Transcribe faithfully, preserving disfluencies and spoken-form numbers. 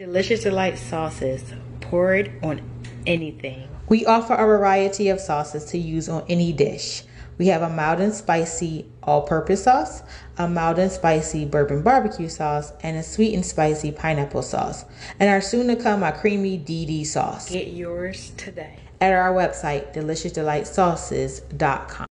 Delicious Delight Sauces, pour it on anything. We offer a variety of sauces to use on any dish. We have a mild and spicy all-purpose sauce, a mild and spicy bourbon barbecue sauce, and a sweet and spicy pineapple sauce. And our soon-to-come, our creamy D D sauce. Get yours today at our website, delicious delight sauces dot com.